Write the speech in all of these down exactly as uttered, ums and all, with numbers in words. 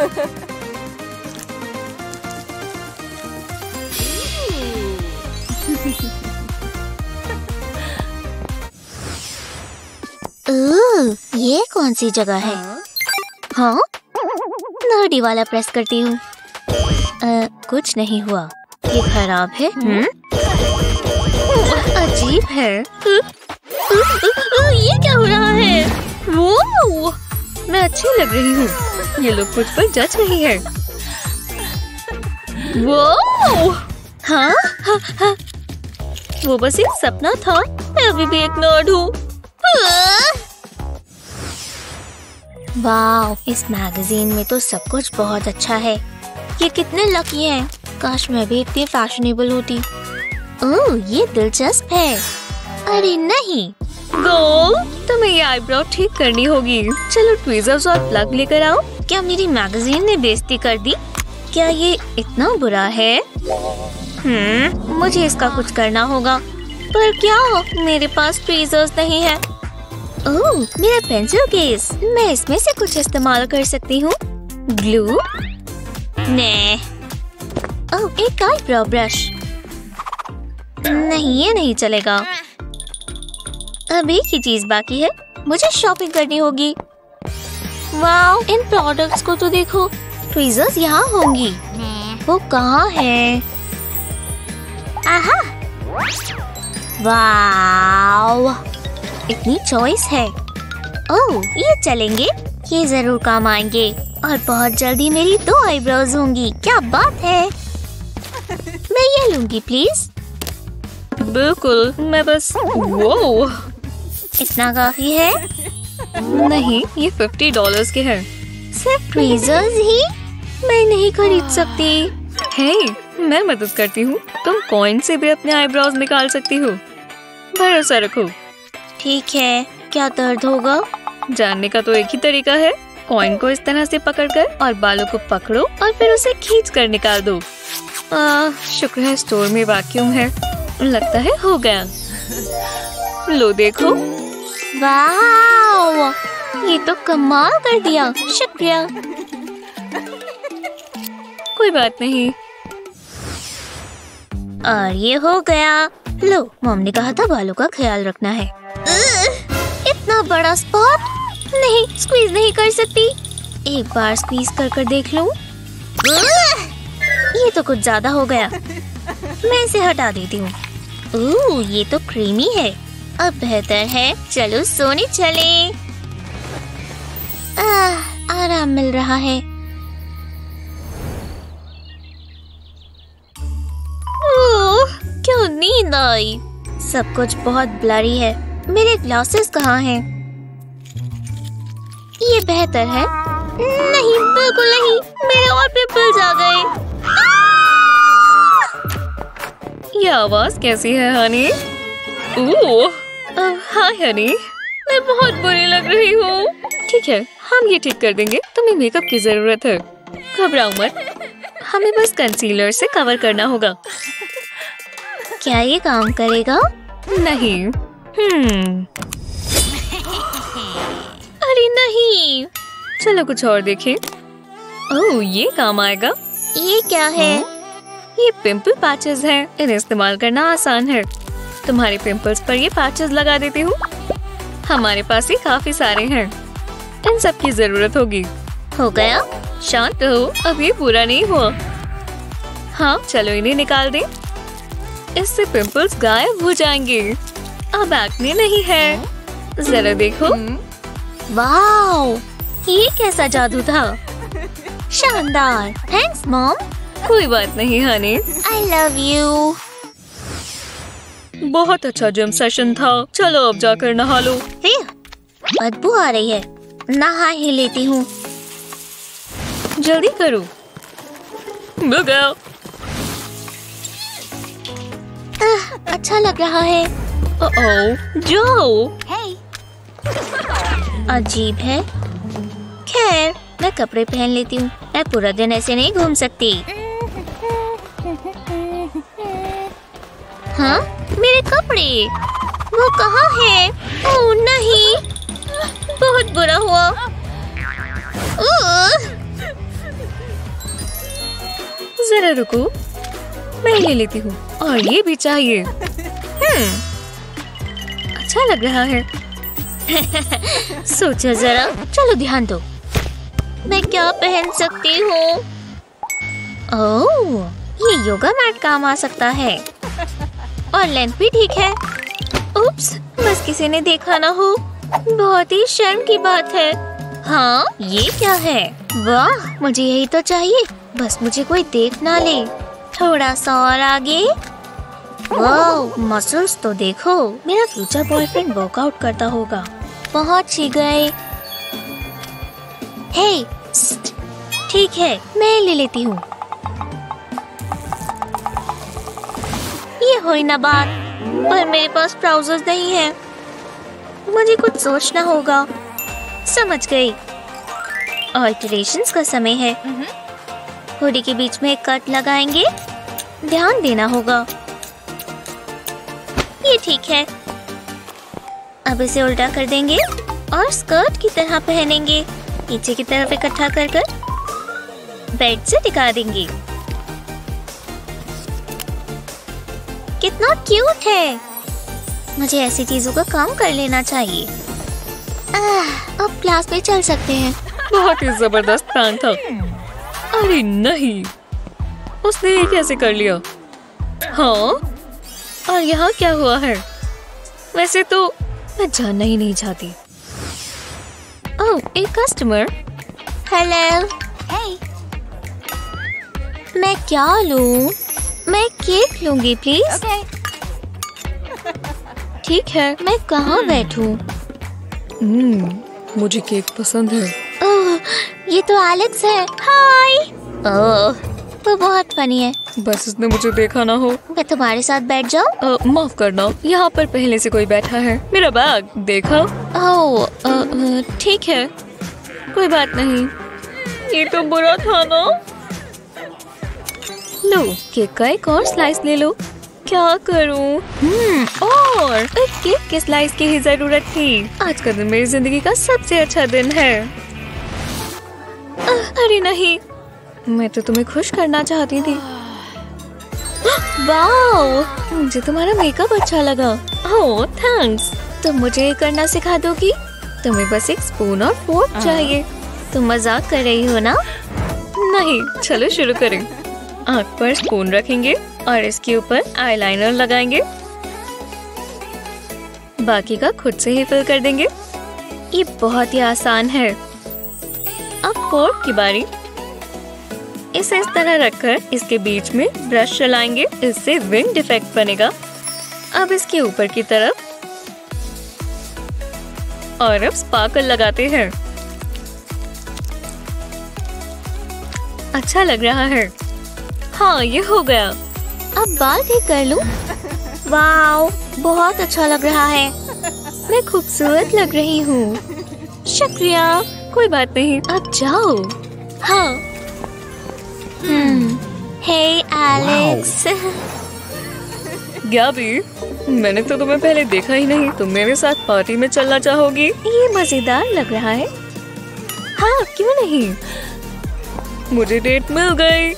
ओह, ये कौन सी जगह है? हाँ, नाड़ी वाला प्रेस करती हूँ। कुछ नहीं हुआ। ये खराब है। हुँ? अजीब है। हुँ? हुँ? हुँ? हुँ? ये क्या हो रहा है? वो मैं अच्छी लग रही हूँ। ये लोग मुझ पर जज रही है। वो हाँ, हाँ, हाँ। वो बस एक सपना था। मैं अभी भी एक नर्ड हूँ। वाव, इस मैगजीन में तो सब कुछ बहुत अच्छा है। ये कितने लकी हैं। काश मैं भी इतनी फैशनेबल होती। ओह, ये दिलचस्प है। अरे नहीं, गोल, तुम्हें ये आईब्रो ठीक करनी होगी। चलो ट्वीजर्स और प्लग लेकर आओ। क्या मेरी मैगजीन ने बेइज्जती कर दी? क्या ये इतना बुरा है? हम्म, मुझे इसका कुछ करना होगा। पर क्या हो, मेरे पास ट्वीजर्स नहीं है। ओह, मेरा पेंसिल केस। मैं इसमें से कुछ इस्तेमाल कर सकती हूँ। ग्लू? नहीं। ओह, एक आईब्रो ब्रश। नहीं, ये नहीं चलेगा। अब एक ही चीज बाकी है, मुझे शॉपिंग करनी होगी। वाओ, इन प्रोडक्ट्स को तो देखो। ट्वीजर्स यहाँ होंगी। वो कहाँ है? आहा! वाव, इतनी चॉइस है। ओह, ये चलेंगे। ये जरूर काम आएंगे। और बहुत जल्दी मेरी दो आईब्रोज होंगी। क्या बात है। मैं ये लूंगी प्लीज। बिल्कुल, मैं बस। वो इतना काफी है। नहीं, ये फिफ्टी डॉलर्स के हैं। सिर्फ ट्वीजर्स ही? मैं नहीं खरीद सकती। हे, मैं मदद करती हूँ। तुम कॉइन से भी अपने आईब्रोज निकाल सकती हो। भरोसा रखो। ठीक है। क्या दर्द होगा? जानने का तो एक ही तरीका है। कॉइन को इस तरह से पकड़कर और बालों को पकड़ो और फिर उसे खींच कर निकाल दो। आ, शुक्र है स्टोर में वैक्यूम है। लगता है हो गया। लो देखो। वाओ, ये तो कमाल कर दिया। शुक्रिया। कोई बात नहीं। और ये हो गया। लो, मॉम ने कहा था बालों का ख्याल रखना है। इतना बड़ा स्पॉट। नहीं, स्क्वीज नहीं कर सकती। एक बार स्क्वीज कर कर देख लूं। ये तो कुछ ज्यादा हो गया। मैं इसे हटा देती हूँ। ओह, ये तो क्रीमी है। अब बेहतर है। चलो सोने चलें। आराम मिल रहा है। नींद आई। सब कुछ बहुत ब्लरी है। मेरे ग्लासेस कहाँ हैं? ये बेहतर है। नहीं, बिल्कुल नहीं। मेरे और पिंपल्स आ गए। ये आवाज कैसी है हनी? ओह, हाय हनी। मैं बहुत बुरी लग रही हूँ। ठीक है, हम ये ठीक कर देंगे। तुम्हें मेकअप की जरूरत है। घबराओ मत। हमें बस कंसीलर से कवर करना होगा। क्या ये काम करेगा? नहीं। हम्म। अरे नहीं, चलो कुछ और देखें। ओह, ये काम आएगा। ये क्या है? ये पिंपल पैचेस हैं। इन्हें इस्तेमाल करना आसान है। तुम्हारे पिंपल्स पर ये पैचेस लगा देती हूँ। हमारे पास ये काफी सारे हैं। इन सब की जरूरत होगी। हो गया। शांत रहो, अब ये पूरा नहीं हुआ। हाँ, चलो इन्हें निकाल दें। इससे पिंपल्स गायब हो जाएंगे। अब एक्ने नहीं है। जरा देखो। वाओ, ये कैसा जादू था। शानदार। Thanks mom. कोई बात नहीं हनी। I love you. बहुत अच्छा जिम सेशन था। चलो अब जाकर नहा लो। बदबू आ रही है। नहा ही लेती हूँ। जल्दी करो। मिल गया। अच्छा लग रहा है। ओह, जो अजीब है। खैर, मैं कपड़े पहन लेती हूँ। मैं पूरा दिन ऐसे नहीं घूम सकती। हाँ, मेरे कपड़े। वो कहाँ है? ओह नहीं, बहुत बुरा हुआ। जरा रुको, मैं ले लेती हूँ। और ये भी चाहिए। हम्म, अच्छा लग रहा है। सोचो जरा, चलो ध्यान दो। मैं क्या पहन सकती हूँ? ओह, ये योगा मैट काम आ सकता है और लेंथ भी ठीक है। उप्स, बस किसी ने देखा ना हो। बहुत ही शर्म की बात है। हाँ, ये क्या है? वाह, मुझे यही तो चाहिए। बस मुझे कोई देख ना ले। थोड़ा सा और आगे। वाह, मसल्स तो देखो। मेरा फ्यूचर बॉयफ्रेंड वर्कआउट करता होगा। पहुंच ही गए। हे, ठीक है, मैं ले लेती हूँ। ये हुई ना बात, पर मेरे पास ट्राउजर्स नहीं है। मुझे कुछ सोचना होगा। समझ गई। ऑल्टरेशंस का समय है। हुडी के बीच में एक कट लगाएंगे। ध्यान देना होगा। ये ठीक है। अब इसे उल्टा कर देंगे और स्कर्ट की तरह पहनेंगे। पीछे की तरफ इकट्ठा कर कर बेड से टिका देंगे। कितना क्यूट है। मुझे ऐसी चीजों का काम कर लेना चाहिए। आह, अब क्लास में चल सकते हैं। बहुत ही जबरदस्त प्लान था। अरे नहीं, उसने ये कैसे कर लिया? हाँ, और यहाँ क्या हुआ है? वैसे तो मैं जानना ही नहीं चाहती। ओह, एक कस्टमर। हेलो। हे, मैं क्या लूँ? मैं केक लूँगी प्लीज। ओके। ठीक है, मैं कहाँ बैठूँ? हम्म, मुझे केक पसंद है। ओह, ये तो एलेक्स है। हाय। ओह, वो बहुत फनी है। बस उसने मुझे देखा ना हो। मैं तुम्हारे साथ बैठ जाऊँ? माफ करना, यहाँ पर पहले से कोई बैठा है। मेरा बैग देखा? ओह, ठीक है, कोई बात नहीं। ये तो बुरा था ना। लो, केक का एक और स्लाइस ले लो। क्या करूं? हम्म, और एक केक के स्लाइस की ही जरूरत थी। आज का दिन मेरी जिंदगी का सबसे अच्छा दिन है। आ, अरे नहीं, मैं तो तुम्हें खुश करना चाहती थी। वाह, मुझे तुम्हारा मेकअप अच्छा लगा। Oh, thanks. तुम मुझे ये करना सिखा दोगी? तुम्हें बस एक स्पून और फोर्क चाहिए। तुम मजाक कर रही हो ना? नहीं, चलो शुरू करें। आँख पर स्पून रखेंगे और इसके ऊपर आईलाइनर लगाएंगे। बाकी का खुद से ही फिल कर देंगे। ये बहुत ही आसान है। अब फोर्क की बारी। इसे इस तरह रखकर इसके बीच में ब्रश चलाएंगे। इससे विंग डिफेक्ट बनेगा। अब इसके ऊपर की तरफ, और अब स्पार्कल लगाते हैं। अच्छा लग रहा है। हाँ, ये हो गया। अब बाल ठीक कर लूं। वाव, बहुत अच्छा लग रहा है। मैं खूबसूरत लग रही हूँ। शुक्रिया। कोई बात नहीं, अब जाओ। हाँ। हम्म। Hey Alex. गैबी, मैंने तो तुम्हें पहले देखा ही नहीं। तुम मेरे साथ पार्टी में चलना चाहोगी? ये मजेदार लग रहा है। हाँ, क्यों नहीं। मुझे डेट मिल गई।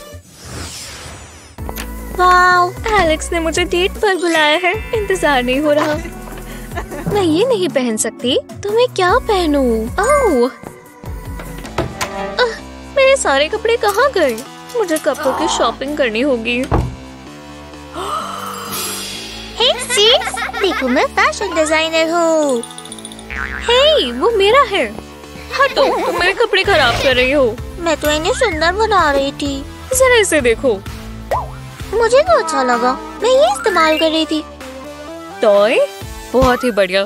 वाव, एलेक्स ने मुझे डेट पर बुलाया है। इंतजार नहीं हो रहा। मैं ये नहीं पहन सकती। तो मैं क्या पहनूं? ओह, मेरे सारे कपड़े कहाँ गए? मुझे कपड़ों की शॉपिंग करनी होगी। हे सीट्स, देखो मैं फैशन डिजाइनर हूँ। हे, वो मेरा है। हाँ, तो तुम मेरे कपड़े खराब कर रही हो। मैं तो इन्हें सुंदर बना रही थी। जरा इसे देखो। मुझे तो अच्छा लगा। मैं ये इस्तेमाल कर रही थी। टॉय, बहुत ही बढ़िया।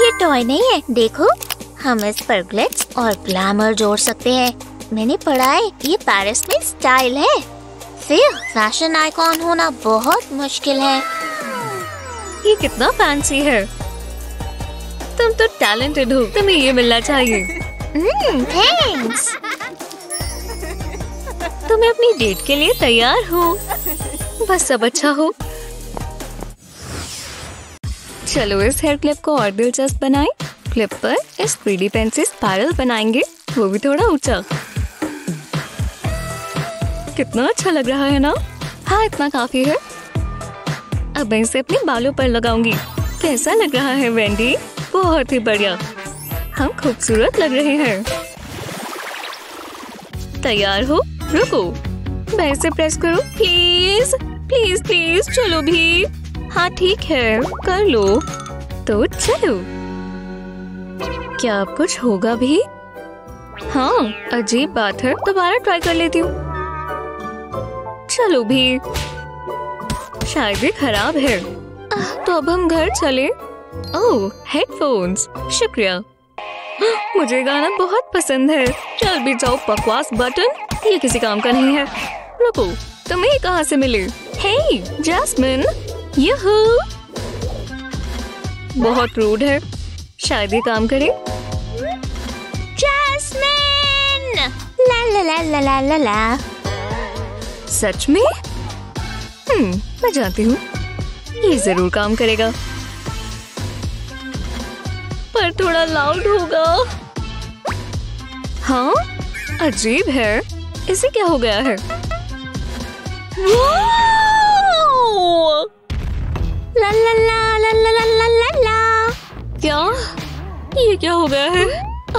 ये टॉय नहीं है। देखो, हम इस पर ग्लिट्स और ग्लैमर जोड़ सकते हैं। मैंने पढ़ा है ये पेरिस में स्टाइल है। फिर फैशन आइकॉन होना बहुत मुश्किल है। ये कितना फैंसी है। तुम तो टैलेंटेड हो। तुम्हें ये मिलना चाहिए। Hmm, thanks. तो मैं अपनी डेट के लिए तैयार हूँ। बस सब अच्छा हो। चलो इस हेयर क्लिप को और दिलचस्प बनाएं। क्लिप पर इस थ्री डी पेन से स्पाइरल बनाएंगे, वो भी थोड़ा ऊंचा। कितना अच्छा लग रहा है ना। हाँ, इतना काफी है। अब मैं इसे अपने बालों पर लगाऊंगी। कैसा लग रहा है वेंडी? बहुत ही बढ़िया, हम खूबसूरत लग रहे हैं। तैयार हो? रुको, मैं इसे प्रेस करूं? प्लीज प्लीज प्लीज, चलो भी। हाँ ठीक है, कर लो। तो चलो, क्या अब कुछ होगा भी? हाँ, अजीब बात है, दोबारा ट्राई कर लेती हूँ। चलो भी, शायद ये खराब है। तो अब हम घर चले। ओह, हेडफोन्स, शुक्रिया। मुझे गाना बहुत पसंद है। चल भी जाओ, बकवास बटन, ये किसी काम का नहीं है। रुको, तुम्हें कहाँ से मिले? हे जैस्मिन, यहू, बहुत रूड है। शायद ये काम करे। जैस्मिन, ला ला ला ला ला ला ला। सच में? हम्म, मैं जानती हूँ, ये जरूर काम करेगा, पर थोड़ा लाउड होगा। हाँ, अजीब है, इसे क्या हो गया है? ला ला ला ला ला ला ला ला। क्या ये क्या हो गया है?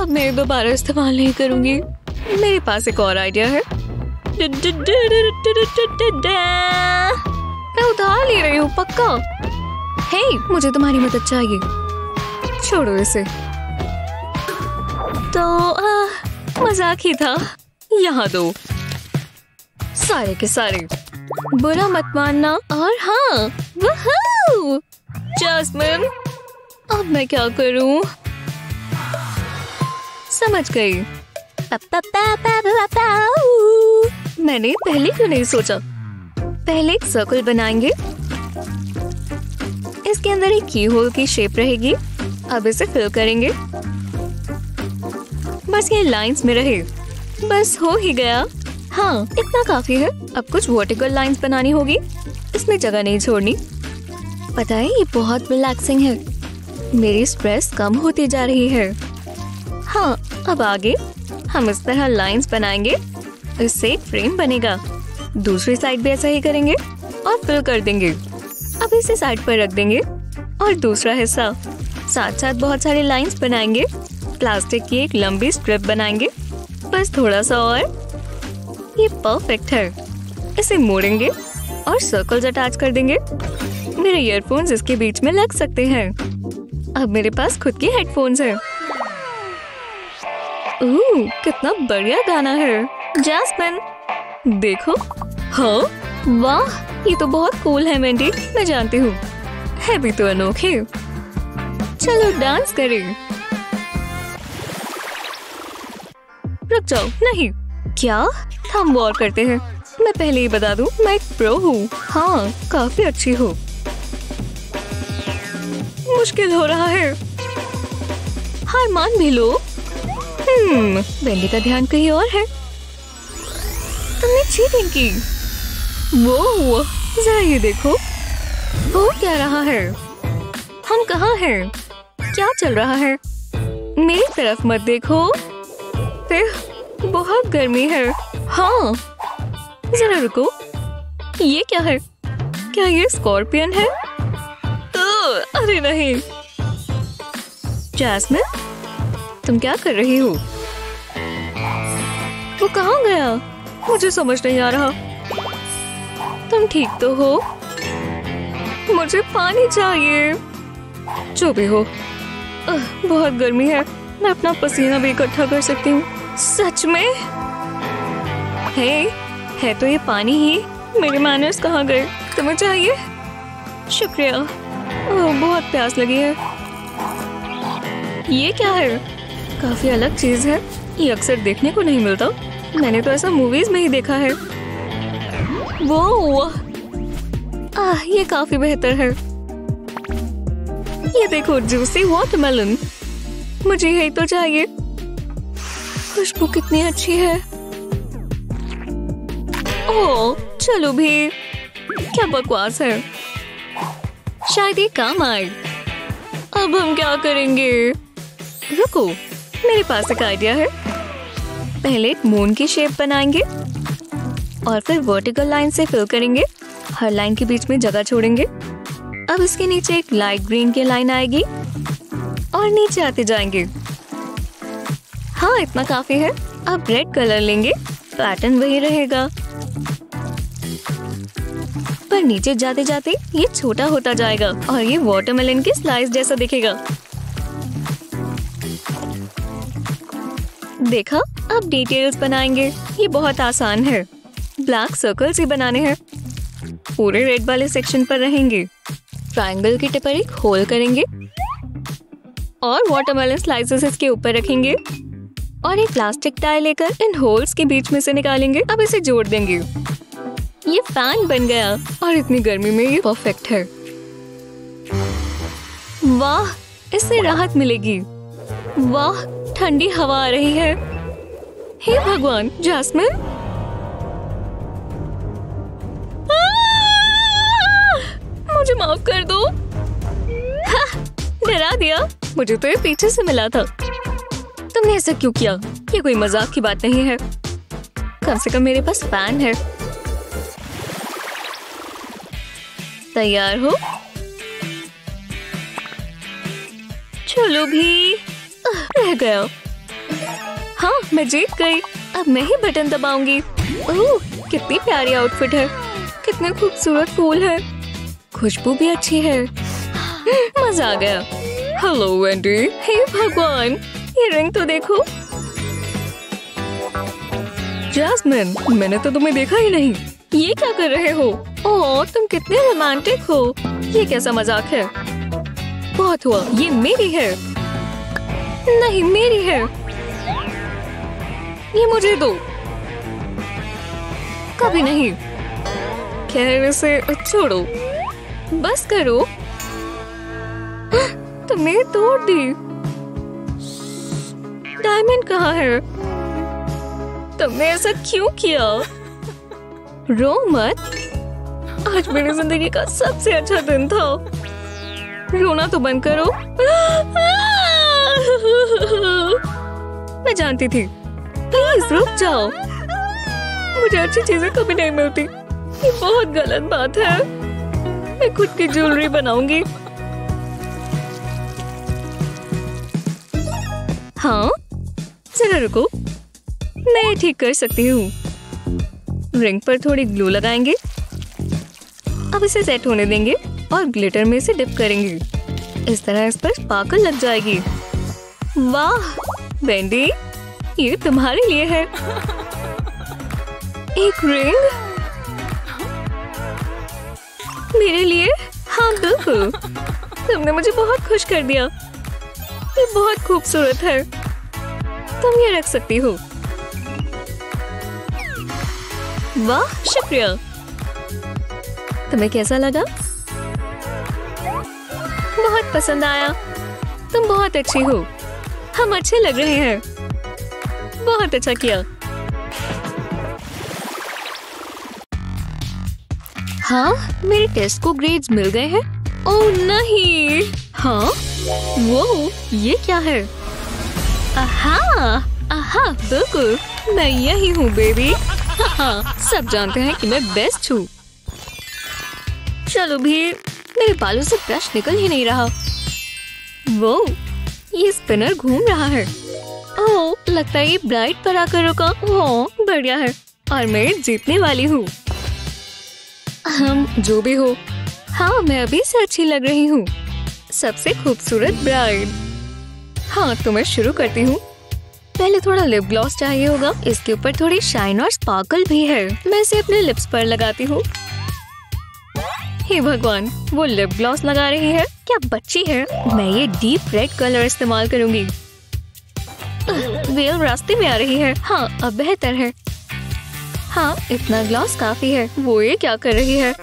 अब मैं दोबारा इस्तेमाल नहीं करूंगी। मेरे पास एक और आइडिया है। मैं उधार ले रही हूँ पक्का। हे, मुझे तुम्हारी मदद चाहिए। छोड़ो इसे, तो आ, मजाक ही था। यहाँ दो सारे के सारे, बुरा मत मानना। और हाँ, वहू जैस्मिन, अब मैं क्या करूं? समझ गई। पापा पापा पापा, मैंने पहले क्यों नहीं सोचा? पहले एक सर्कल बनाएंगे, इसके अंदर एक की होल की शेप रहेगी। अब इसे फिल करेंगे, बस ये लाइंस में रहे। बस हो ही गया। हाँ, इतना काफी है। अब कुछ वर्टिकल लाइंस बनानी होगी, इसमें जगह नहीं छोड़नी। पता है, ये बहुत रिलैक्सिंग है, मेरी स्ट्रेस कम होती जा रही है। हाँ, अब आगे हम इस तरह लाइंस बनाएंगे, इससे एक फ्रेम बनेगा। दूसरी साइड भी ऐसा ही करेंगे और फिल कर देंगे। अब इसे साइड पर रख देंगे और दूसरा हिस्सा साथ साथ बहुत सारे लाइंस बनाएंगे। प्लास्टिक की एक लंबी स्ट्रिप बनाएंगे, बस थोड़ा सा, और ये परफेक्ट है। इसे मोड़ेंगे और सर्कल्स अटैच कर देंगे। मेरे ईयरफोन्स इसके बीच में लग सकते हैं। अब मेरे पास खुद के हेडफोन्स हैं। ओह, कितना बढ़िया गाना है जैस्मिन, देखो। हाँ, वाह, ये तो बहुत कूल है मेंडी, मैं जानती हूँ, है भी तो अनोखे। चलो डांस करें। रुक जाओ, नहीं, क्या? हम वॉर करते हैं। मैं पहले ही बता दूं, मैं एक प्रो हूँ। हाँ, काफी अच्छी हूँ। मुश्किल हो रहा है, हार मान भी लो। हम्म, वेंडी का ध्यान कहीं और है। तुमने चीटिंग की। वो जरा ये देखो, वो क्या रहा है? हम कहाँ हैं? क्या चल रहा है? मेरी तरफ मत देखो, फिर बहुत गर्मी है। हाँ, जरा रुको, ये क्या है? क्या ये स्कॉर्पियन है? ओ, अरे नहीं। जैस्मिन, तुम क्या कर रही हो? वो कहाँ गया? मुझे समझ नहीं आ रहा। तुम ठीक तो हो? मुझे पानी चाहिए। जो भी हो, बहुत गर्मी है, मैं अपना पसीना भी इकट्ठा कर सकती हूँ। सच में? हे, है तो ये पानी ही। मेरे मैनर्स कहाँ गए? तुम्हें चाहिए? शुक्रिया। ओह, बहुत प्यास लगी है। ये क्या है? काफी अलग चीज है, ये अक्सर देखने को नहीं मिलता। मैंने तो ऐसा मूवीज में ही देखा है। वो आह, ये काफी बेहतर है। ये देखो, जूसी वाटरमेलन, मुझे यही तो चाहिए। खुशबू कितनी अच्छी है। ओह, चलो भी, क्या बकवास है। शायद ये काम आए। अब हम क्या करेंगे? रुको, मेरे पास एक आइडिया है। पहले एक मून की शेप बनाएंगे और फिर वर्टिकल लाइन से फिल करेंगे। हर लाइन के बीच में जगह छोड़ेंगे। अब इसके नीचे एक लाइट ग्रीन की लाइन आएगी और नीचे आते जाएंगे। हाँ, इतना काफी है। अब रेड कलर लेंगे, पैटर्न वही रहेगा पर नीचे जाते जाते ये छोटा होता जाएगा और ये वाटरमेलन के स्लाइस जैसा दिखेगा। देखा, अब डिटेल्स बनाएंगे। ये बहुत आसान है, ब्लैक सर्कल्स ही बनाने हैं। पूरे रेड वाले सेक्शन पर रहेंगे। ट्रायंगल की टिप पर एक होल करेंगे और वाटरमेलन स्लाइसेस इसके ऊपर रखेंगे और एक प्लास्टिक टाई लेकर इन होल्स के बीच में से निकालेंगे। अब इसे जोड़ देंगे। ये फैन बन गया और इतनी गर्मी में ये परफेक्ट है। वाह, इससे राहत मिलेगी। वाह, ठंडी हवा आ रही है। हे भगवान, जैस्मिन! मुझे माफ कर दो। डरा दिया। मुझे तो ये पीछे से मिला था। तुमने ऐसा क्यों किया? ये कोई मजाक की बात नहीं है। कम से कम मेरे पास फैन है। तैयार हो? चलो भी, रह गया। हाँ, मैं जीत गई। अब मैं ही बटन दबाऊंगी। ओह, कितनी प्यारी आउटफिट है। कितने खूबसूरत फूल है। खुशबू भी अच्छी है। मजा आ गया। Hello Wendy. हे भगवान, ये रिंग तो देखो। जैस्मिन, मैंने तो तुम्हें देखा ही नहीं। ये क्या कर रहे हो? ओह, तुम कितने रोमांटिक हो। ये कैसा मजाक है? बहुत हुआ, ये मेरी है। नहीं, मेरी है। ये मुझे दो। कभी नहीं। खैर, इसे छोड़ो। बस करो। तुमने तोड़ दी। डायमंड कहाँ है? तुमने ऐसा क्यों किया? रो मत। आज मेरी जिंदगी का सबसे अच्छा दिन था। रोना तो बंद करो। मैं जानती थी। प्लीज रुक जाओ। मुझे अच्छी चीजें कभी नहीं मिलती। ये बहुत गलत बात है। मैं खुद की ज्वेलरी बनाऊंगी। हाँ, जरा रुको, मैं ठीक कर सकती हूँ। रिंग पर थोड़ी ग्लू लगाएंगे। अब इसे सेट होने देंगे और ग्लिटर में इसे डिप करेंगे। इस तरह इस पर स्पार्कल लग जाएगी। वाह वेंडी, ये तुम्हारे लिए है। एक रिंग मेरे लिए? हाँ बिल्कुल, तुमने मुझे बहुत खुश कर दिया। ये बहुत खूबसूरत है। तुम ये रख सकती हो। वाह, शुक्रिया। तुम्हें कैसा लगा? बहुत पसंद आया। तुम बहुत अच्छी हो। हम अच्छे लग रहे हैं। बहुत अच्छा किया। हाँ, मेरे टेस्ट को ग्रेड्स मिल गए हैं। ओह नहीं। हाँ, वो ये क्या है? आहा, आहा, बिल्कुल, मैं यही हूँ बेबी। हाँ, सब जानते हैं कि मैं बेस्ट हूँ। चलो भी, मेरे बालों से ब्रश निकल ही नहीं रहा। वो, ये स्पिनर घूम रहा है। ओह, लगता है ये ब्राइट पर आकर रुका। ओह, बढ़िया है। और मैं जीतने वाली हूँ। हम जो भी हो, हाँ, मैं अभी से अच्छी लग रही हूँ। सबसे खूबसूरत ब्राइड। हाँ, तो मैं शुरू करती हूँ। पहले थोड़ा लिप ग्लॉस चाहिए होगा। इसके ऊपर थोड़ी शाइन और स्पार्कल भी है। मैं इसे अपने लिप्स पर लगाती हूँ। हे भगवान, वो लिप ग्लॉस लगा रही है। क्या बच्ची है। मैं ये डीप रेड कलर इस्तेमाल करूंगी। वेल रास्ते में आ रही है। हाँ, अब बेहतर है। हाँ, इतना ग्लॉस काफी है। वो ये क्या कर रही है?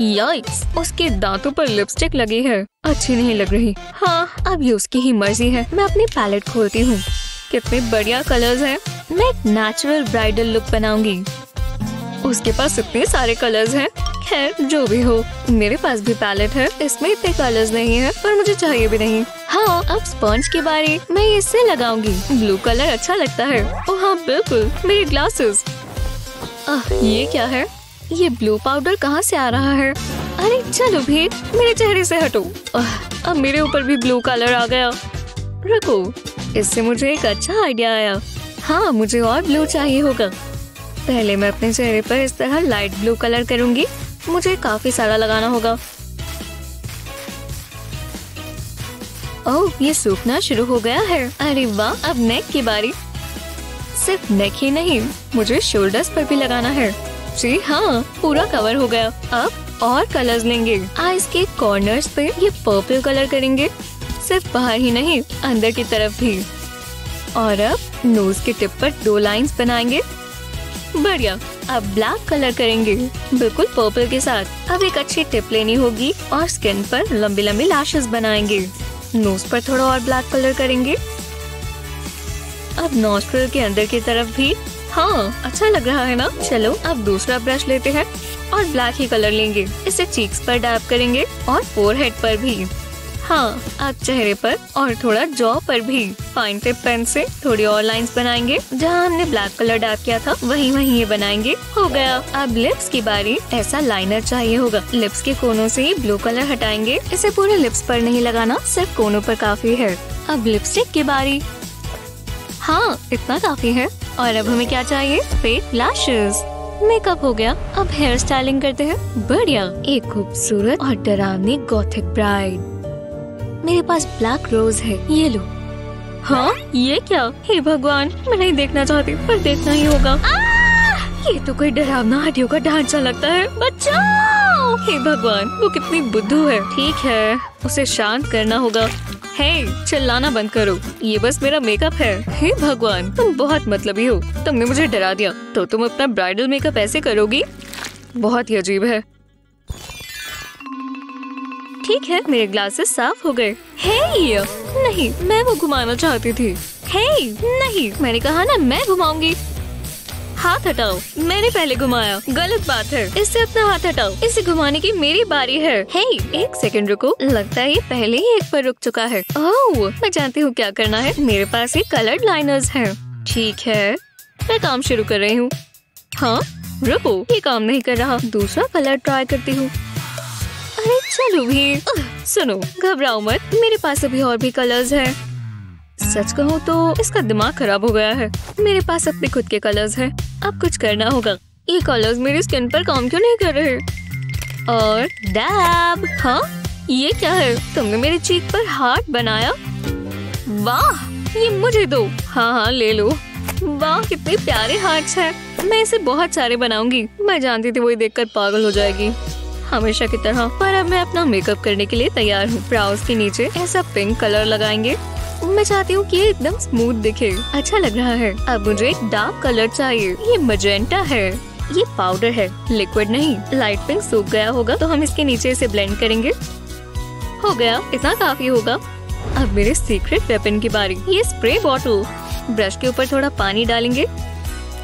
याइक्स, उसके दांतों पर लिपस्टिक लगी है। अच्छी नहीं लग रही। हाँ, अब ये उसकी ही मर्जी है। मैं अपनी पैलेट खोलती हूँ। कितने बढ़िया कलर्स हैं। मैं एक नेचुरल ब्राइडल लुक बनाऊंगी। उसके पास इतने सारे कलर्स हैं। खैर, जो भी हो, मेरे पास भी पैलेट है। इसमें इतने कलर्स नहीं है और मुझे चाहिए भी नहीं। हाँ, अब स्पंज के बारे मैं इससे लगाऊंगी। ब्लू कलर अच्छा लगता है। ओह हाँ बिल्कुल, मेरे ग्लासेस। आह, ये क्या है? ये ब्लू पाउडर कहाँ से आ रहा है? अरे चलो भीड़, मेरे चेहरे से हटो। अब मेरे ऊपर भी ब्लू कलर आ गया। रुको, इससे मुझे एक अच्छा आइडिया आया। हाँ, मुझे और ब्लू चाहिए होगा। पहले मैं अपने चेहरे पर इस तरह लाइट ब्लू कलर करूंगी। मुझे काफी सारा लगाना होगा। ओह, ये सूखना शुरू हो गया है। अरे वाह, अब नेक की बारी। सिर्फ नेक ही नहीं, मुझे शोल्डर्स पर भी लगाना है। जी हाँ, पूरा कवर हो गया। अब और कलर्स लेंगे। आईज के कॉर्नर्स पे ये पर्पल कलर करेंगे। सिर्फ बाहर ही नहीं, अंदर की तरफ भी। और अब नोज के टिप पर दो लाइंस बनाएंगे। बढ़िया। अब ब्लैक कलर करेंगे, बिल्कुल पर्पल के साथ। अब एक अच्छी टिप लेनी होगी और स्किन पर लंबी लंबी लैशेस बनाएंगे। नोज पर थोड़ा और ब्लैक कलर करेंगे। अब नॉस्ट्रिल के अंदर की तरफ भी। हाँ, अच्छा लग रहा है ना? चलो अब दूसरा ब्रश लेते हैं और ब्लैक ही कलर लेंगे। इसे चीक्स पर डैप करेंगे और फोरहेड पर भी। हाँ, अब चेहरे पर और थोड़ा जॉ पर भी। फाइन टिप पेन से थोड़ी और लाइंस बनाएंगे। जहाँ हमने ब्लैक कलर डैप किया था वहीं वहीं ये बनाएंगे। हो गया। अब लिप्स की बारी। ऐसा लाइनर चाहिए होगा। लिप्स के कोनों से ही ब्लू कलर हटाएंगे। इसे पूरे लिप्स पर नहीं लगाना, सिर्फ कोनों पर काफी है। अब लिपस्टिक की बारी। हाँ, इतना काफी है। और अब हमें क्या चाहिए? Fake lashes. मेकअप हो गया। अब हेयर स्टाइलिंग करते हैं। बढ़िया। एक खूबसूरत और डरावनी गॉथिक ब्राइड। मेरे पास ब्लैक रोज है, ये लो। हाँ, ये क्या? हे भगवान, मैं नहीं देखना चाहती, पर देखना ही होगा। ये तो कोई डरावना हड्डियों का ढांचा लगता है। बचाओ! हे भगवान, वो कितनी बुद्धू है। ठीक है, उसे शांत करना होगा। हे, चिल्लाना बंद करो, ये बस मेरा मेकअप है। हे भगवान, तुम बहुत मतलबी हो। तुमने मुझे डरा दिया। तो तुम अपना ब्राइडल मेकअप ऐसे करोगी? बहुत ही अजीब है। ठीक है, मेरे ग्लासेस साफ हो गए। हे, नहीं, मैं वो घुमाना चाहती थी। हे, नहीं, मैंने कहा ना मैं घुमाऊंगी। हाथ हटाओ। मैंने पहले घुमाया, गलत बात है। इससे अपना हाथ हटाओ। इसे घुमाने की मेरी बारी है। हे, एक सेकंड रुको, लगता है ये पहले ही एक पर रुक चुका है। ओह, मैं जानती हूँ क्या करना है। मेरे पास ये कलर्ड लाइनर्स हैं। ठीक है, मैं काम शुरू कर रही हूँ। हाँ, रुको, ये काम नहीं कर रहा। दूसरा कलर ट्राई करती हूँ। अरे चलो भी। सुनो, घबराओ मत, मेरे पास अभी और भी कलर्स हैं। सच कहूँ तो इसका दिमाग खराब हो गया है। मेरे पास अपने खुद के कलर्स हैं। अब कुछ करना होगा। ये कलर्स मेरी स्किन पर काम क्यों नहीं कर रहे? और डैब। हाँ, ये क्या है? तुमने मेरे चीक पर हार्ट बनाया। वाह, ये मुझे दो। हाँ हाँ, ले लो। वाह, कितने प्यारे हार्ट्स हैं। मैं इसे बहुत सारे बनाऊंगी। मैं जानती थी वो ये देखकर पागल हो जाएगी, हमेशा की तरह। पर अब मैं अपना मेकअप करने के लिए तैयार हूँ। ब्राउज के नीचे ऐसा पिंक कलर लगाएंगे। मैं चाहती हूँ कि ये एकदम स्मूथ दिखे। अच्छा लग रहा है। अब मुझे एक डार्क कलर चाहिए। ये मजेंटा है। ये पाउडर है, लिक्विड नहीं। लाइट पिंक सूख गया होगा, तो हम इसके नीचे इसे ब्लेंड करेंगे। हो गया, इतना काफी होगा। अब मेरे सीक्रेट वेपन की बारी। ये स्प्रे बॉटल। ब्रश के ऊपर थोड़ा पानी डालेंगे।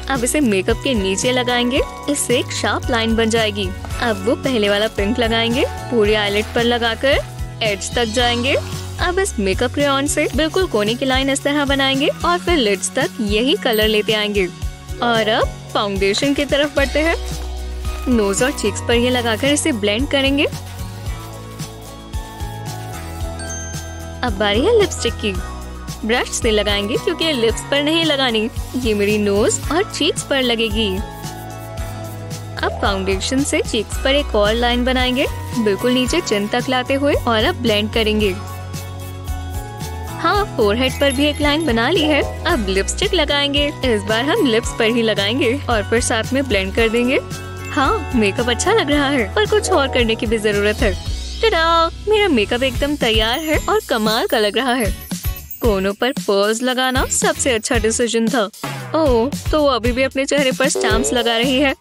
अब इसे मेकअप के नीचे लगाएंगे। इससे एक शार्प लाइन बन जाएगी। अब वो पहले वाला पिंक लगाएंगे, पूरे आईलेट पर लगाकर एड्स तक जाएंगे। अब इस मेकअप क्रेयॉन से बिल्कुल कोने की लाइन इस तरह बनाएंगे और फिर लिड्स तक यही कलर लेते आएंगे। और अब फाउंडेशन की तरफ बढ़ते हैं। नोज और चीक्स पर ये लगाकर इसे ब्लेंड करेंगे। अब बारी है लिपस्टिक की। ब्रश से लगाएंगे क्योंकि ये लिप्स पर नहीं लगानी। ये मेरी नोज और चीक्स पर लगेगी। अब फाउंडेशन से चीक्स पर एक और लाइन बनाएंगे, बिल्कुल नीचे चिन तक लाते हुए। और अब ब्लेंड करेंगे। हाँ, फोरहेड पर भी एक लाइन बना ली है। अब लिपस्टिक लगाएंगे। इस बार हम लिप्स पर ही लगाएंगे और फिर साथ में ब्लेंड कर देंगे। हाँ, मेकअप अच्छा लग रहा है, पर कुछ और करने की भी जरूरत है। टडा, मेरा मेकअप एकदम तैयार है और कमाल का लग रहा है। कोनों पर पर्ल्स लगाना सबसे अच्छा डिसीजन था। ओह, तो अभी भी अपने चेहरे पर स्टैम्प्स लगा रही है।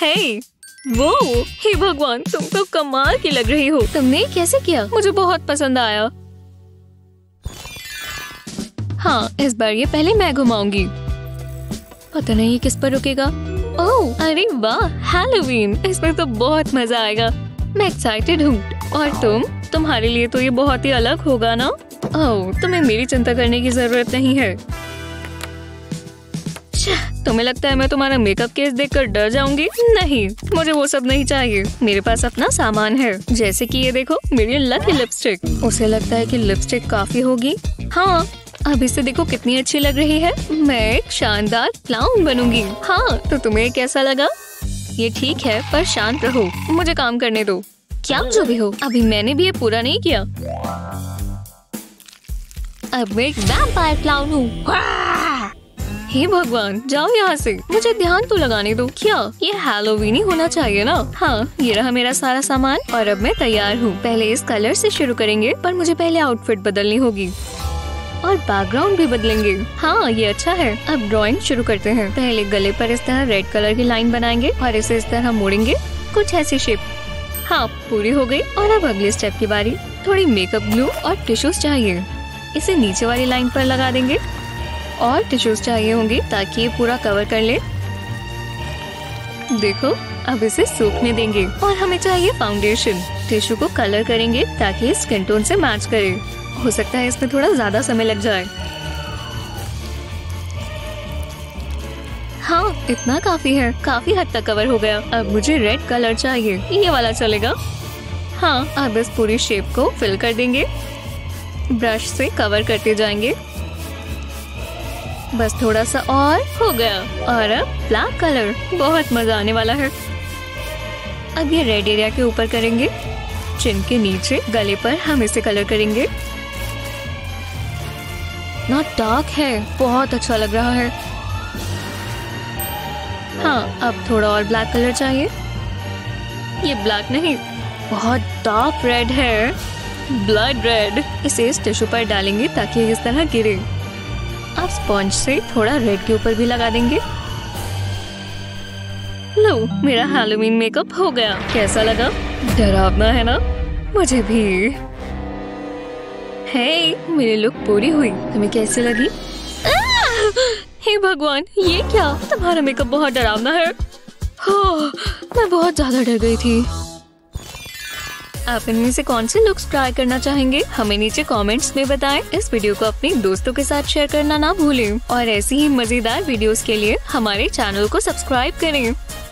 हे, वो, हे भगवान, तुम तो कमाल की लग रही हो। तुमने कैसे किया? मुझे बहुत पसंद आया। हाँ, इस बार ये पहले मैं घुमाऊंगी। पता नहीं किस पर रुकेगा। ओह, अरे वाह, हैलोवीन, इसमें तो बहुत मजा आएगा। मैं एक्साइटेड हूँ। और तुम तुम्हारे लिए तो ये बहुत ही अलग होगा ना। ओह, तुम्हें मेरी चिंता करने की जरूरत नहीं है। तुम्हें लगता है मैं तुम्हारा मेकअप केस देखकर डर जाऊंगी? नहीं, मुझे वो सब नहीं चाहिए। मेरे पास अपना सामान है, जैसे कि ये देखो मेरी लकी लिपस्टिक। उसे लगता है कि लिपस्टिक काफी होगी। हाँ, अब इसे देखो कितनी अच्छी लग रही है। मैं एक शानदार क्लाउन बनूंगी। हाँ, तो तुम्हें कैसा लगा? ये ठीक है, पर शांत रहो, मुझे काम करने दो। क्या जो भी हो, अभी मैंने भी ये पूरा नहीं किया। अब मैं एक वैम्पायर क्लाउन हूँ। हे भगवान, जाओ यहाँ से, मुझे ध्यान तो लगाने दो। क्या ये हैलोवीन ही होना चाहिए ना? हाँ, ये रहा मेरा सारा सामान और अब मैं तैयार हूँ। पहले इस कलर से शुरू करेंगे, पर मुझे पहले आउटफिट बदलनी होगी और बैकग्राउंड भी बदलेंगे। हाँ, ये अच्छा है। अब ड्राइंग शुरू करते हैं। पहले गले पर इस तरह रेड कलर की लाइन बनाएंगे और इसे इस तरह मोड़ेंगे, कुछ ऐसी शेप। हाँ, पूरी हो गई। और अब अगले स्टेप की बारी। थोड़ी मेकअप ग्लू और टिश्यूज चाहिए। इसे नीचे वाली लाइन पर लगा देंगे और टिश्यूज चाहिए होंगे ताकि ये पूरा कवर कर ले। देखो, अब इसे सूखने देंगे और हमें चाहिए फाउंडेशन। टिश्यू को कलर करेंगे ताकि स्किन टोन से मैच करे। हो सकता है इसमें थोड़ा ज्यादा समय लग जाए। हाँ, इतना काफी है, काफी हद तक कवर हो गया। अब मुझे रेड कलर चाहिए, ये वाला चलेगा। हाँ, अब इस पूरी शेप को फिल कर देंगे, ब्रश से कवर करते जाएंगे। बस थोड़ा सा और हो गया। और अब ब्लैक कलर, बहुत मजा आने वाला है। अब ये रेड एरिया के ऊपर करेंगे, चिन के नीचे, गले पर हम इसे कलर करेंगे। ना डार्क है, बहुत अच्छा लग रहा है। हाँ, अब थोड़ा और ब्लैक कलर चाहिए। ये ब्लैक नहीं, बहुत डार्क रेड है, ब्लड रेड। इसे इस टिश्यू पर डालेंगे ताकि इस तरह गिरे। अब स्पॉन्ज से थोड़ा रेड के ऊपर भी लगा देंगे। लो, मेरा हैलोवीन मेकअप हो गया। कैसा लगा? डरावना है ना? मुझे भी। हे, मेरी लुक पूरी हुई। तुम्हें कैसी लगी? हे भगवान, ये क्या? तुम्हारा मेकअप बहुत डरावना है। हो, मैं बहुत ज्यादा डर गई थी। आप इनमें से कौन से लुक्स ट्राई करना चाहेंगे? हमें नीचे कमेंट्स में बताएं। इस वीडियो को अपने दोस्तों के साथ शेयर करना ना भूलें और ऐसी ही मजेदार वीडियोस के लिए हमारे चैनल को सब्सक्राइब करें।